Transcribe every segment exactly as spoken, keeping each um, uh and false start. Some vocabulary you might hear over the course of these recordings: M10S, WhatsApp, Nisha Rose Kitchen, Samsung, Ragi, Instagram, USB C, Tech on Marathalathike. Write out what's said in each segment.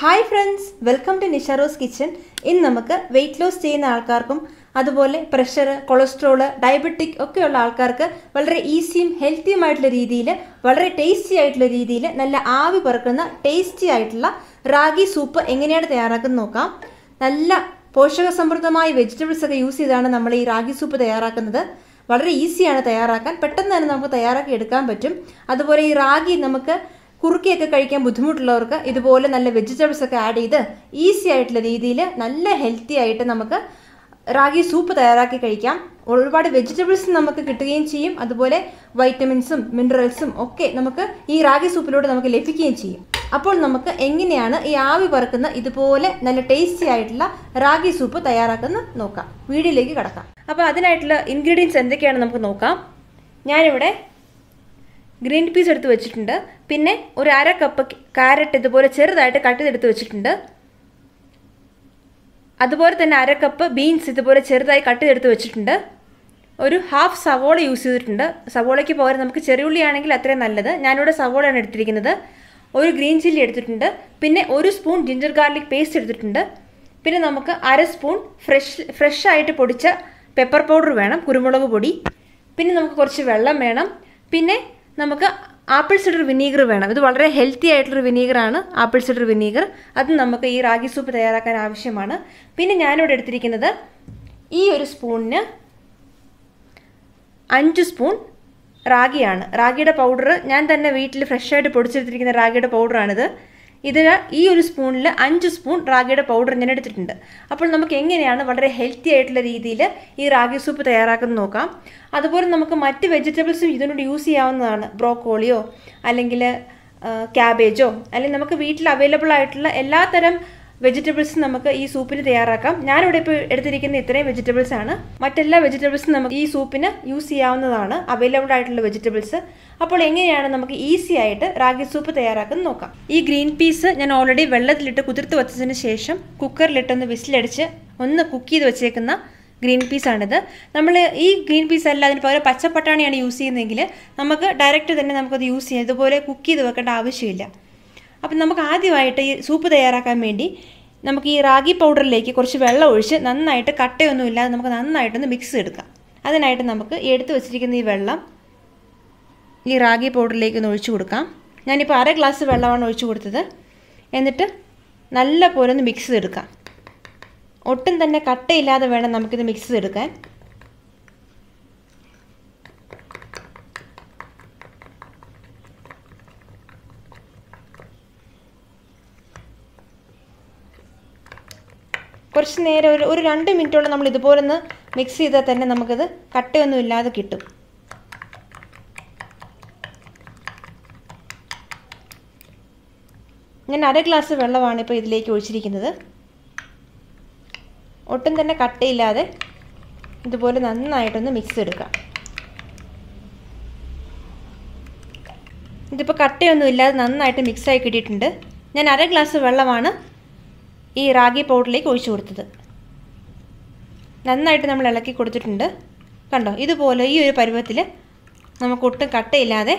Hi friends, welcome to Nisha Rose Kitchen. In namakku weight loss cheyyunna aalkarkkum adupole pressure, cholesterol, diabetic okke ulla aalkarkku valare easy um healthy umayittulla reethiyil valare tasty aayittulla reethiyil nalla aavi parkuna tasty aayittulla ragi soup enganeyana thayarakkum nokka nalla poshaka samruddhamayi vegetables okke use cheyidana nammal ee ragi soup thayarakkunnathu valare easy aanu thayarakkan pettannu thanne namukku thayarakki edukkan pattum adupole ee ragi namukku Kurkeka Karikan Budhmutlarka, Idbola and the vegetables add either. Easy at Ladidila, Nalla healthy itanamaka Ragi soup the Araki Karikam, all about vegetables Namaka Kitin cheam, Adbole, vitamins, minerals, okay, Namaka, E Ragi soup load Namaka Lefikin cheam. Upon Namaka Enginiana, Iavi Parkana, Idbole, Nalla tasty itla, Ragi soup the Arakana, Noka. Vidi Legi Kataka. Upon the ingredients and the Kanamaka Noka Nyanivade. Green peas at the vegetunda, pinne, or ara cup carrot at the boracher that a cut at the vegetunda. Otherwise, an ara cup beans at the boracher that I cut at the vegetunda. Or half savola use it under savola keep over them cheruli and latra and another, nanoda savola and three another. Or green chili at the tunda, pinne, or spoon ginger garlic paste at the tunda. Pinamaka, ara spoon, fresh fresh eye to poticha, pepper powder venom, kurumada body. Pinamkorchi vella manam, pinne. നമുക്ക് apple cider vinegar വേണം ഇത് വളരെ healthy ആയിട്ടുള്ള vinegar ആണ് apple cider vinegar അത് നമുക്ക് ഈ ragi soup തയ്യാറാക്കാൻ ആവശ്യമാണ് പിന്നെ ഞാൻ ഇവിടെ എടുത്തിരിക്കുന്നത് ഈ ഒരു സ്പൂണിന് അഞ്ച് സ്പൂൺ റാഗിയാണ് റാഗിയുടെ പൗഡർ ഞാൻ തന്നെ വീട്ടിൽ ഫ്രഷ് ആയിട്ട് പൊടിച്ചെടുത്തിരിക്കുന്ന റാഗിയുടെ പൗഡർ ആണ് ഇത് ഇത് ഈ ഒരു സ്പൂണിൽ അഞ്ച് സ്പൂൺ റാഗിയുടെ പൗഡർ ഞാൻ എടുത്തിട്ടുണ്ട് അപ്പോൾ നമുക്ക് എങ്ങനെയാണ് വളരെ ഹെൽത്തി ആയിട്ടുള്ള രീതിയിൽ ഈ റാഗി സൂപ്പ് തയ്യാറാക്കാൻ നോക്കാം അതുപോലെ നമുക്ക് മറ്റ് വെജിറ്റബിൾസും ഇതിനോട് യൂസ് ചെയ്യാവുന്നതാണ് ബ്രോക്കോളിയോ അല്ലെങ്കിൽ കാബേജോ അല്ലെങ്കിൽ നമുക്ക് വീട്ടിൽ അവൈലബിൾ ആയിട്ടുള്ള എല്ലാതരം വെജിറ്റബിൾസ് നമുക്ക് ഈ സൂപ്പിന് തയ്യാറാക്കാം ഞാൻ ഇവിടെ ഇപ്പോൾ എടുത്തിരിക്കുന്ന ഇത്രയും വെജിറ്റബിൾസ് ആണ് മറ്റെല്ലാ വെജിറ്റബിൾസും നമുക്ക് ഈ സൂപ്പിന് യൂസ് ചെയ്യാവുന്നതാണ് അവൈലബിൾ ആയിട്ടുള്ള വെജിറ്റബിൾസ് അപ്പോൾ എങ്ങനെയാണ് നമുക്ക് ഈസി ആയിട്ട് റാഗി സൂപ്പ് തയ്യാറാക്കാൻ നോക്കാം ഈ ഗ്രീൻ പീസ് ഞാൻ ഓൾറെഡി വെള്ളത്തിലിട്ട് കുതിർത്ത് വെച്ചതിന് ശേഷം കുക്കറിലിട്ട് ഒന്ന് വിസിലടിച്ച് ഒന്ന് കുക്ക് ചെയ്ത് വെച്ചേക്കുന്ന ഗ്രീൻ പീസ് ആണിത് നമ്മൾ ഈ ഗ്രീൻ പീസ് അല്ല അതിന് പകരം പച്ചപ്പട്ടാണിയാണ് യൂസ് ചെയ്യുന്നതെങ്കിൽ നമുക്ക് ഡയറക്റ്റ് തന്നെ നമുക്ക് അത് യൂസ് ചെയ്യാം ഇതുപോലെ കുക്ക് ചെയ്ത് വെക്കേണ്ട ആവശ്യമില്ല അപ്പോൾ നമുക്ക് ആദ്യമായിട്ട് ഈ സൂപ്പ് തയ്യാറാക്കാൻ വേണ്ടി നമുക്ക് ഈ റാഗി പൗഡറിലേക്ക് കുറച്ച് വെള്ളം ഒഴിച്ച് നന്നായിട്ട് കട്ടയൊന്നും ഇല്ലാതെ നമുക്ക് നന്നായിട്ടൊന്ന് മിക്സ് എടുക്കാം അതിനായിട്ട് നമുക്ക് എടുത്തു വെച്ചിരിക്കുന്ന ഈ വെള്ളം ഈ റാഗി പൗഡറിലേക്ക് ഒന്ന് ഒഴിച്ചു കൊടുക്കാം ഞാനിപ്പോൾ അര ഗ്ലാസ് വെള്ളമാണ് ഒഴിച്ചു കൊടുത്തത് എന്നിട്ട് നല്ലപോലെ ഒന്ന് മിക്സ് എടുക്കാം ഒട്ടും തന്നെ കട്ടയില്ലാതെ വേണം നമുക്കിത് മിക്സ് എടുക്കാൻ കുറച്ച് നേരം ഒരു ഒരു രണ്ട് മിനിറ്റോളം നമ്മൾ ഇതുപോലെ ഒന്ന് മിക്സ് ചെയ്താൽ തന്നെ നമുക്കത് കട്ടയൊന്നും ഇല്ലാതെ കിട്ടും ഞാൻ അര ഗ്ലാസ് വെള്ളമാണ് ഇപ്പോൾ ഇതിലേക്ക് ഒഴിച്ചിരിക്കുന്നത് ഒട്ടും തന്നെ കട്ടയില്ലാതെ ഇതുപോലെ നന്നായിട്ടൊന്ന് മിക്സ് എടുക്കാം ഇതിപ്പോൾ കട്ടയൊന്നും ഇല്ലാതെ നന്നായിട്ട് മിക്സായി കിട്ടിയിട്ടുണ്ട് ഞാൻ അര ഗ്ലാസ് വെള്ളമാണ് ഈ റാഗി പൗഡറിലേക്ക് ഒഴിച്ചു കൊടുത്തത് നന്നായിട്ട് നമ്മൾ ഇളക്കി കൊടുത്തിട്ടുണ്ട് കണ്ടോ ഇതുപോലെ ഈ ഒരു പരുവത്തിൽ നമുക്ക് ഒട്ടും കട്ടയില്ലാതെ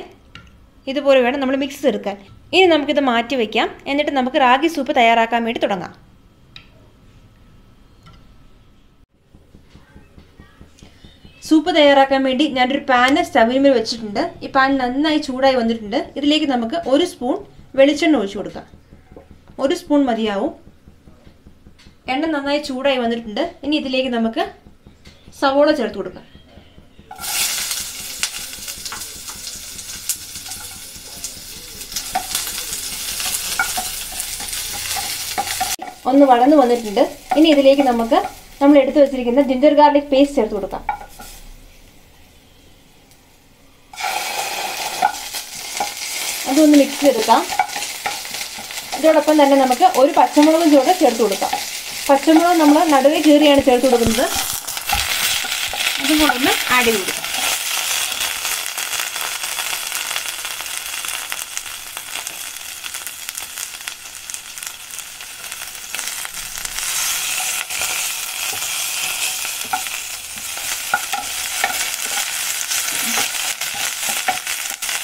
ഇതുപോലെ വേണം നമ്മൾ മിക്സ് എടുക്കാൻ ഇനി നമുക്കിത് മാറ്റി വയ്ക്കാം എന്നിട്ട് നമുക്ക് റാഗി സൂപ്പ് തയ്യാറാക്കാൻ വേണ്ടി തുടങ്ങാം സൂപ്പ് തയ്യാറാക്കാൻ വേണ്ടി ഞാനൊരു പാൻ സ്റ്റവിന് മേൽ വെച്ചിട്ടുണ്ട് ഈ പാൻ നന്നായി ചൂടായി വന്നിട്ടുണ്ട് ഇതിലേക്ക് നമുക്ക് ഒരു സ്പൂൺ വെളിച്ചെണ്ണ ഒഴിച്ചു കൊടുക്കാം ഒരു സ്പൂൺ മതിയാവും എണ്ണ നന്നായി ചൂടായി വന്നിട്ടുണ്ട് ഇനി ഇതിലേക്ക് നമുക്ക് സവോള ചേർത്ത് കൊടുക്കാം ഒന്ന് വഴന്നു വന്നിട്ടുണ്ട് ഇനി ഇതിലേക്ക് നമുക്ക് നമ്മൾ എടുത്തു വെച്ചിരിക്കുന്ന ജിഞ്ചർ ഗാർലിക് പേസ്റ്റ് ചേർത്ത് കൊടുക്കാം അതൊന്ന് മിക്സ് ചെയ്തെടുക്കാം ഇതോടൊപ്പം തന്നെ നമുക്ക് ഒരു പച്ചമുളകും കൂടെ ചേർത്ത് കൊടുക്കാം പച്ചമുളക് നമ്മൾ നടുവേ കീറിയാണ് ചേർത്ത് കൊടുക്കുന്നത് അതും കൂടെ ഒന്ന് ആഡ് ചെയ്ത് കൊടുക്കാം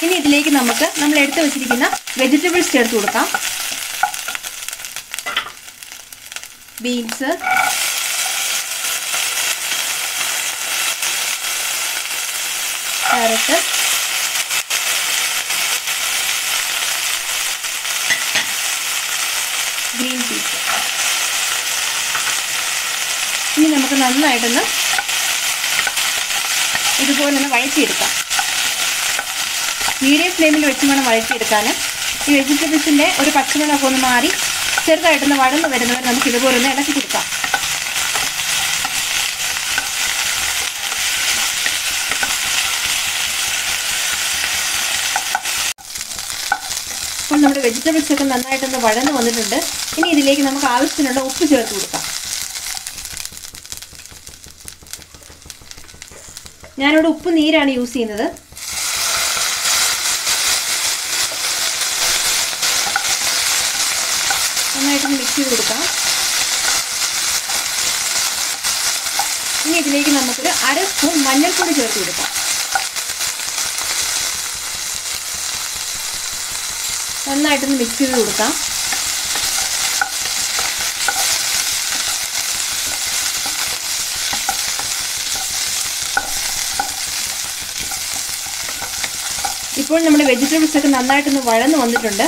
ഇനി ഇതിലേക്ക് നമുക്ക് നമ്മൾ എടുത്ത് വെച്ചിരിക്കുന്ന വെജിറ്റബിൾസ് ചേർത്ത് കൊടുക്കാം ബീൻസ്, ക്യാരറ്റ്, ഗ്രീൻ പീസ്. ഇനി നമുക്ക് നന്നായിട്ടൊന്ന് ഇതുപോലെ ഒന്ന് വഴറ്റിയെടുക്കാം. മീഡിയം ഫ്ലെയിമിൽ വെച്ച് വേണം വഴറ്റിയെടുക്കാൻ. ഈ വെജിറ്റബിൾസിൻ്റെ ഒരു പച്ചമുളക് ഒന്ന് മാറി ചെറുതായിട്ടൊന്ന് വഴന്ന് വരുന്നവർ നമുക്ക് ഇതുപോലെ ഒന്ന് ഇളക്കി കൊടുക്കാം. അപ്പോൾ നമ്മുടെ വെജിറ്റബിൾസൊക്കെ നന്നായിട്ടൊന്ന് വഴന്ന് വന്നിട്ടുണ്ട്. ഇനി ഇതിലേക്ക് നമുക്ക് ആവശ്യത്തിനുള്ള ഉപ്പ് ചേർത്ത് കൊടുക്കാം. ഞാനിവിടെ ഉപ്പ് നീരാണ് യൂസ് ചെയ്യുന്നത്. നന്നായിട്ടൊന്ന് മിക്സ് ചെയ്ത് കൊടുക്കാം. ഇനി ഇതിലേക്ക് നമുക്കൊരു അര സ്പൂൺ മഞ്ഞൾപ്പൊടി ചേർത്ത് കൊടുക്കാം. നന്നായിട്ടൊന്ന് മിക്സ് ചെയ്ത് കൊടുക്കാം. ഇപ്പോൾ നമ്മുടെ വെജിറ്റബിൾസൊക്കെ നന്നായിട്ടൊന്ന് വഴന്ന് വന്നിട്ടുണ്ട്.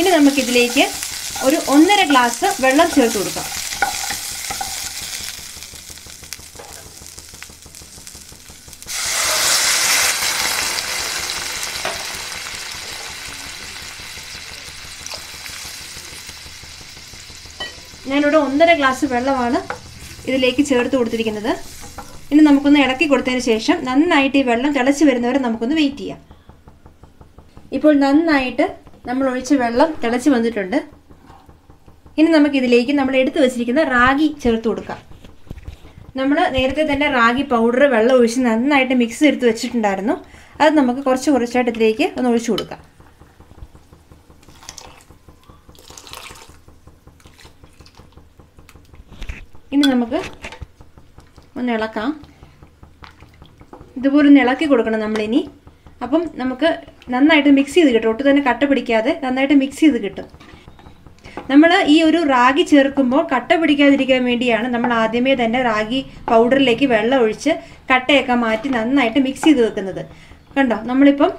ഇനി നമുക്കിതിലേക്ക് ഒരു ഒന്നര ഗ്ലാസ് വെള്ളം ചേർത്ത് കൊടുക്കാം. ഞാനിവിടെ ഒന്നര ഗ്ലാസ് വെള്ളമാണ് ഇതിലേക്ക് ചേർത്ത് കൊടുത്തിരിക്കുന്നത്. ഇനി നമുക്കൊന്ന് ഇളക്കി കൊടുത്തതിന് ശേഷം നന്നായിട്ട് ഈ വെള്ളം തിളച്ച് വരുന്നവരെ നമുക്കൊന്ന് വെയിറ്റ് ചെയ്യാം. ഇപ്പോൾ നന്നായിട്ട് നമ്മൾ ഒഴിച്ച വെള്ളം തിളച്ച് വന്നിട്ടുണ്ട്. ഇനി നമുക്കിതിലേക്ക് നമ്മൾ എടുത്തു വച്ചിരിക്കുന്ന റാഗി ചേർത്ത് കൊടുക്കാം. നമ്മൾ നേരത്തെ തന്നെ റാഗി പൗഡർ വെള്ളം ഒഴിച്ച് നന്നായിട്ട് മിക്സ് എടുത്ത് വെച്ചിട്ടുണ്ടായിരുന്നു. അത് നമുക്ക് കുറച്ച് കുറച്ചായിട്ട് ഇതിലേക്ക് ഒന്ന് ഒഴിച്ചു കൊടുക്കാം. ഇനി നമുക്ക് ഒന്ന് ഇളക്കാം. ഇതുപോലെ ഒന്ന് ഇളക്കി കൊടുക്കണം നമ്മളിനി. അപ്പം നമുക്ക് നന്നായിട്ട് മിക്സ് ചെയ്ത് കിട്ടും. ഒട്ടു തന്നെ കട്ട പിടിക്കാതെ നന്നായിട്ട് മിക്സ് ചെയ്ത് കിട്ടും. നമ്മൾ ഈ ഒരു റാഗി ചേർക്കുമ്പോൾ കട്ട പിടിക്കാതിരിക്കാൻ വേണ്ടിയാണ് നമ്മൾ ആദ്യമേ തന്നെ റാഗി പൗഡറിലേക്ക് വെള്ളം ഒഴിച്ച് കട്ടയൊക്കെ മാറ്റി നന്നായിട്ട് മിക്സ് ചെയ്ത് വെക്കുന്നത്. കണ്ടോ, നമ്മളിപ്പം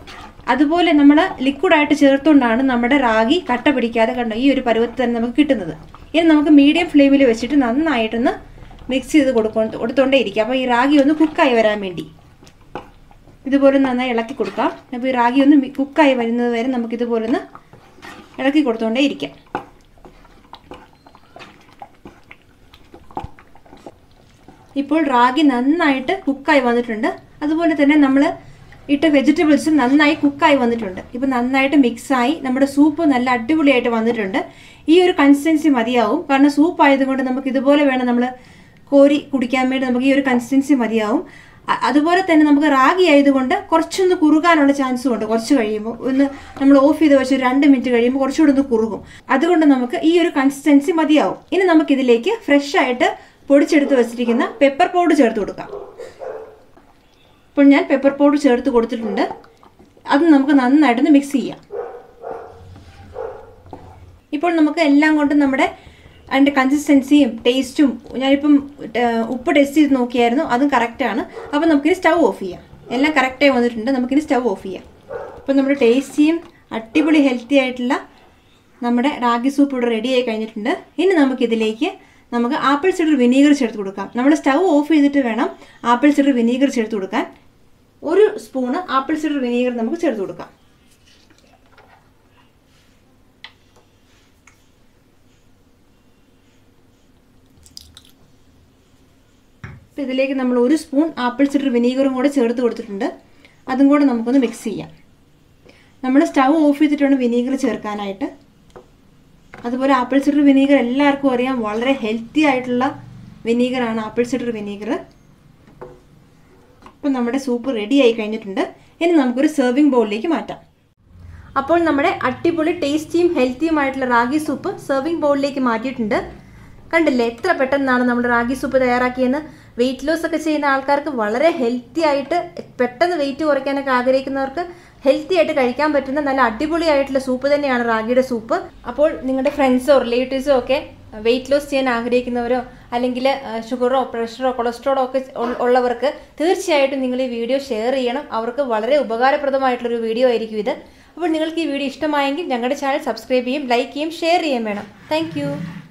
അതുപോലെ നമ്മൾ ലിക്വിഡായിട്ട് ചേർത്തുകൊണ്ടാണ് നമ്മുടെ റാഗി കട്ട പിടിക്കാതെ, കണ്ടോ, ഈ ഒരു പരുവത്തിൽ തന്നെ നമുക്ക് കിട്ടുന്നത്. ഇനി നമുക്ക് മീഡിയം ഫ്ലെയിമിൽ വെച്ചിട്ട് നന്നായിട്ടൊന്ന് മിക്സ് ചെയ്ത് കൊടുക്ക കൊടുത്തോണ്ടേ ഇരിക്കുക. അപ്പോൾ ഈ റാഗി ഒന്ന് കുക്കായി വരാൻ വേണ്ടി ഇതുപോലെ നന്നായി ഇളക്കി കൊടുക്കാം. അപ്പോൾ ഈ റാഗി ഒന്ന് കുക്കായി വരുന്നത് വരെ നമുക്കിതുപോലെ ഒന്ന് ഇളക്കി കൊടുത്തോണ്ടേ ഇരിക്കാം. ഇപ്പോൾ റാഗി നന്നായിട്ട് കുക്കായി വന്നിട്ടുണ്ട്. അതുപോലെ തന്നെ നമ്മൾ ഇട്ട വെജിറ്റബിൾസും നന്നായി കുക്കായി വന്നിട്ടുണ്ട്. ഇപ്പോൾ നന്നായിട്ട് മിക്സായി നമ്മുടെ സൂപ്പ് നല്ല അടിപൊളിയായിട്ട് വന്നിട്ടുണ്ട്. ഈ ഒരു കൺസിസ്റ്റൻസി മതിയാവും. കാരണം സൂപ്പ് ആയതുകൊണ്ട് നമുക്ക് ഇതുപോലെ വേണം നമ്മൾ കോരി കുടിക്കാൻ വേണ്ടി. നമുക്ക് ഈ ഒരു കൺസിസ്റ്റൻസി മതിയാവും. അതുപോലെ തന്നെ നമുക്ക് റാഗി ആയതുകൊണ്ട് കുറച്ചൊന്ന് കുറുകാനുള്ള ചാൻസും ഉണ്ട്. കുറച്ച് കഴിയുമ്പോൾ ഒന്ന് നമ്മൾ ഓഫ് ചെയ്ത് വെച്ച് രണ്ട് മിനിറ്റ് കഴിയുമ്പോൾ കുറച്ചുകൂടി ഒന്ന് കുറുകും. അതുകൊണ്ട് നമുക്ക് ഈ ഒരു കൺസിസ്റ്റൻസി മതിയാവും. ഇനി നമുക്കിതിലേക്ക് ഫ്രഷായിട്ട് പൊടിച്ചെടുത്ത് വെച്ചിരിക്കുന്ന പെപ്പർ പൗഡർ ചേർത്ത് കൊടുക്കാം. ഇപ്പോൾ ഞാൻ പെപ്പർ പൗഡർ ചേർത്ത് കൊടുത്തിട്ടുണ്ട്. അത് നമുക്ക് നന്നായിട്ടൊന്ന് മിക്സ് ചെയ്യാം. ഇപ്പോൾ നമുക്ക് എല്ലാം കൊണ്ടും നമ്മുടെ അതിൻ്റെ കൺസിസ്റ്റൻസിയും ടേസ്റ്റും, ഞാനിപ്പം ഉപ്പ് ടേസ്റ്റ് ചെയ്ത് നോക്കിയായിരുന്നു, അതും കറക്റ്റാണ്. അപ്പോൾ നമുക്കിനി സ്റ്റൗ ഓഫ് ചെയ്യാം. എല്ലാം കറക്റ്റായി വന്നിട്ടുണ്ട്. നമുക്കിനി സ്റ്റൗ ഓഫ് ചെയ്യാം. അപ്പോൾ നമ്മുടെ ടേസ്റ്റിയും അടിപൊളി ഹെൽത്തി ആയിട്ടുള്ള നമ്മുടെ റാഗി സൂപ്പ് ഇവിടെ റെഡിയായി കഴിഞ്ഞിട്ടുണ്ട്. ഇനി നമുക്കിതിലേക്ക് നമുക്ക് ആപ്പിൾ സിഡർ വിനീഗർ ചേർത്ത് കൊടുക്കാം. നമ്മൾ സ്റ്റൗ ഓഫ് ചെയ്തിട്ട് വേണം ആപ്പിൾ സിഡർ വിനീഗർ ചേർത്ത് കൊടുക്കാൻ. ഒരു സ്പൂണ് ആപ്പിൾ സിഡർ വിനീഗർ നമുക്ക് ചേർത്ത് കൊടുക്കാം. അപ്പോൾ ഇതിലേക്ക് നമ്മൾ ഒരു സ്പൂൺ ആപ്പിൾ സിഡർ വിനീഗറും കൂടെ ചേർത്ത് കൊടുത്തിട്ടുണ്ട്. അതും കൂടെ നമുക്കൊന്ന് മിക്സ് ചെയ്യാം. നമ്മൾ സ്റ്റൗ ഓഫ് ചെയ്തിട്ട് വേണം വിനീഗർ ചേർക്കാനായിട്ട്. അതുപോലെ ആപ്പിൾ സിഡർ വിനീഗർ എല്ലാവർക്കും അറിയാം, വളരെ ഹെൽത്തി ആയിട്ടുള്ള വിനീഗറാണ് ആപ്പിൾ സിഡർ വിനീഗർ. അപ്പോൾ നമ്മുടെ സൂപ്പ് റെഡി ആയി കഴിഞ്ഞിട്ടുണ്ട്. ഇനി നമുക്കൊരു സെർവിങ് ബൗളിലേക്ക് മാറ്റാം. അപ്പോൾ നമ്മുടെ അടിപൊളി ടേസ്റ്റിയും ഹെൽത്തിയുമായിട്ടുള്ള റാഗി സൂപ്പ് സെർവിങ് ബൗളിലേക്ക് മാറ്റിയിട്ടുണ്ട്. കണ്ടില്ലേ, എത്ര പെട്ടെന്നാണ് നമ്മൾ റാഗി സൂപ്പ് തയ്യാറാക്കിയെന്ന്. വെയിറ്റ് ലോസ് ഒക്കെ ചെയ്യുന്ന ആൾക്കാർക്ക്, വളരെ ഹെൽത്തി ആയിട്ട് പെട്ടെന്ന് വെയിറ്റ് കുറയ്ക്കാനൊക്കെ ആഗ്രഹിക്കുന്നവർക്ക് healthy at a soup than Ragi soup. Upon friends or relatives, okay, weight loss chain sugar or pressure or cholesterol all over video share video video. If you like this video, subscribe, like and share. Thank you.